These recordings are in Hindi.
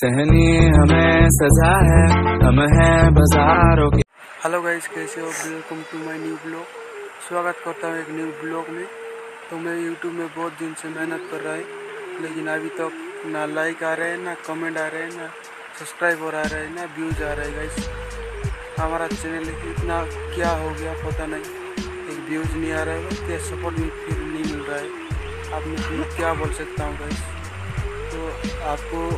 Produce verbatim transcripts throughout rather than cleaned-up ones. सहनी हमें सजा है, हम हैं बाजारों के। हेलो गाइस, कैसे हो? Welcome to my new blog. स्वागत करता हूँ एक न्यू ब्लॉग में। तो मैं यूट्यूब में बहुत दिन से मेहनत कर रहा है, लेकिन अभी तक तो ना लाइक आ रहे हैं, ना कमेंट आ रहे हैं, ना सब्सक्राइब हो रहा है, ना व्यूज़ आ रहा है। गाइस, हमारा चैनल इतना क्या हो गया पता नहीं, एक व्यूज़ नहीं आ रहा है, क्या सपोर्ट फिर नहीं मिल रहा है। आप मैं क्या बोल सकता हूँ गाइस। तो आपको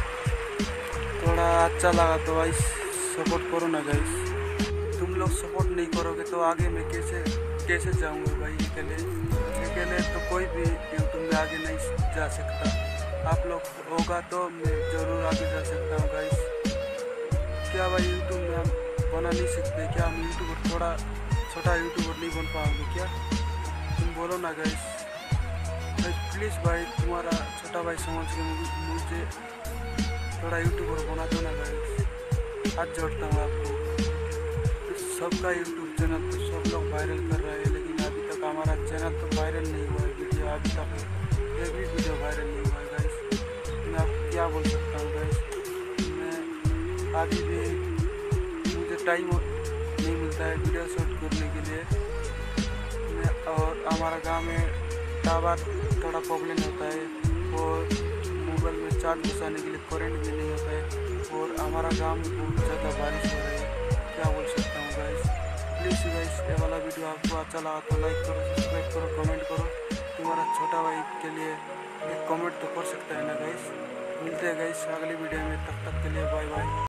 थोड़ा अच्छा लगा तो गाइस सपोर्ट करो ना गाइस। तुम लोग सपोर्ट नहीं करोगे तो आगे मैं कैसे कैसे जाऊँगा भाई? अकेले अकेले तो कोई भी यूट्यूब में आगे नहीं जा सकता। आप लोग होगा तो मैं ज़रूर आगे जा सकता हूँ गाइस। क्या भाई यूट्यूब में हम बना नहीं सकते क्या? हम यूट्यूब थोड़ा छोटा यूट्यूबर नहीं बन पाओगे क्या? तुम बोलो ना गाइस। गाइस प्लीज़ भाई, तुम्हारा छोटा भाई समझ के मुझे थोड़ा यूट्यूबर बना दो ना गाइस। हाथ जोड़ता हूँ आपको। तो सबका यूट्यूब चैनल तो सब लोग वायरल कर रहे हैं, लेकिन अभी तक हमारा चैनल तो वायरल नहीं हुआ है। वीडियो अभी तक ये भी वीडियो वायरल नहीं हुआ है गाइस। मैं आपको क्या बोल सकता हूँ गाइस। मैं अभी भी मुझे टाइम नहीं मिलता है वीडियो शूट करने के लिए। मैं और हमारा गांव में टावर थोड़ा प्रॉब्लम होता है, और मोबाइल में चार्ज घुसाने के लिए करेंट भी नहीं होता है, और हमारा गांव में बहुत ज़्यादा बारिश हो रही है। क्या बोल सकता हूँ गाइस। प्लीज़ गाइस, ये वाला वीडियो आपको अच्छा लगा तो लाइक करो, सब्सक्राइब करो, कमेंट करो। तुम्हारा छोटा भाई के लिए एक कमेंट तो कर सकता है ना गाइस। मिलते हैं गाइस अगली वीडियो में। तब तक के लिए बाय बाय।